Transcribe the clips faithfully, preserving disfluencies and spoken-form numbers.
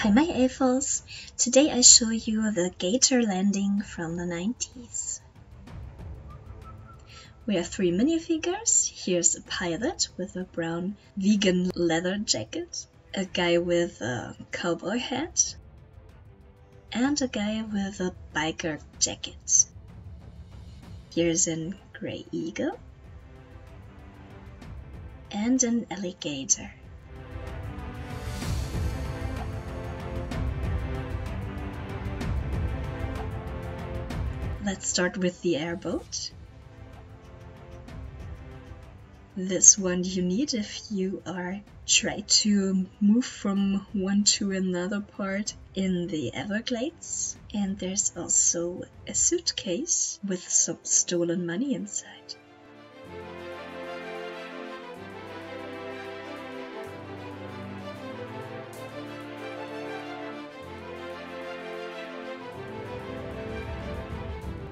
Hi my A F O Ls, today I show you the Gator Landing from the nineties. We have three minifigures. Here's a pilot with a brown vegan leather jacket, a guy with a cowboy hat, and a guy with a biker jacket. Here's a gray eagle and an alligator. Let's start with the airboat. This one you need if you are trying to move from one to another part in the Everglades. And there's also a suitcase with some stolen money inside.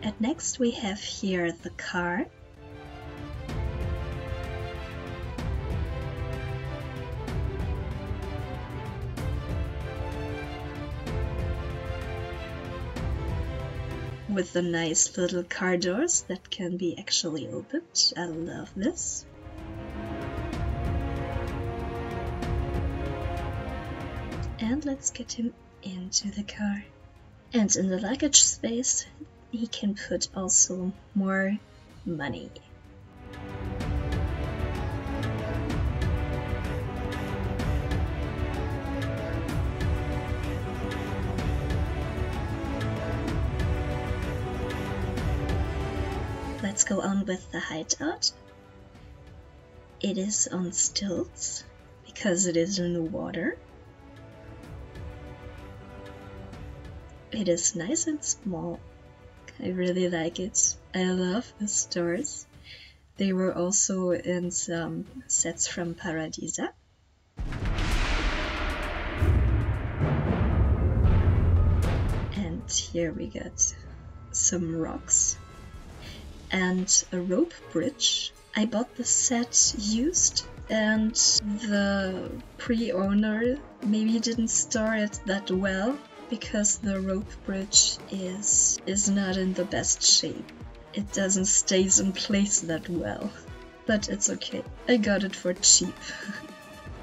And next we have here the car. With the nice little car doors that can be actually opened. I love this. And let's get him into the car. And in the luggage space, he can put also more money. Let's go on with the hideout. It is on stilts because it is in the water. It is nice and small. I really like it. I love the stores. They were also in some sets from Paradisa. And here we got some rocks and a rope bridge. I bought the set used and the pre-owner maybe didn't store it that well, because the rope bridge is is not in the best shape. It doesn't stay in place that well, but it's okay. I got it for cheap.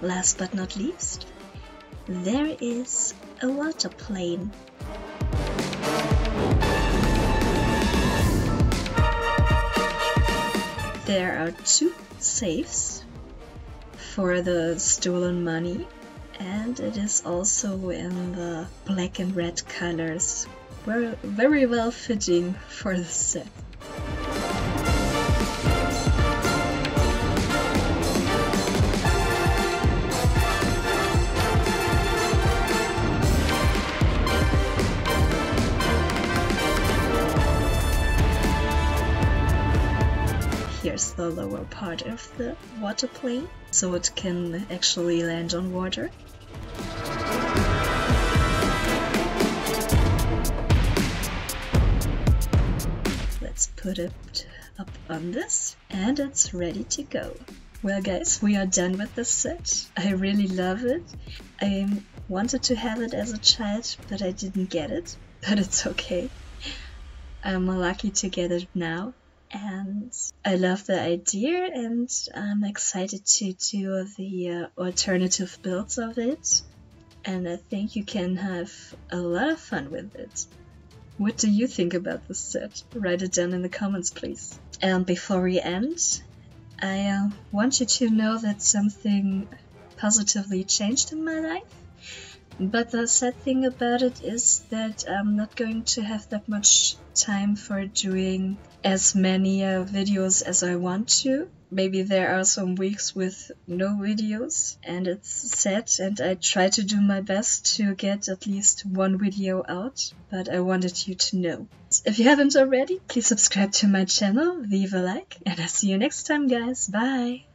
Last but not least, there is a water plane. There are two safes for the stolen money. And it is also in the black and red colors. We're very well fitting for the set. Here's the lower part of the water plane, so it can actually land on water. Let's put it up on this, and it's ready to go. Well guys, we are done with this set. I really love it. I wanted to have it as a child, but I didn't get it. But it's okay. I'm lucky to get it now. And I love the idea, and I'm excited to do the uh, alternative builds of it. And I think you can have a lot of fun with it. What do you think about this set? Write it down in the comments, please. And before we end, I uh, want you to know that something positively changed in my life. But the sad thing about it is that I'm not going to have that much time for doing as many uh, videos as I want to. Maybe there are some weeks with no videos, and it's sad, and I try to do my best to get at least one video out, but I wanted you to know. If you haven't already, please subscribe to my channel, leave a like, and I'll see you next time guys, bye!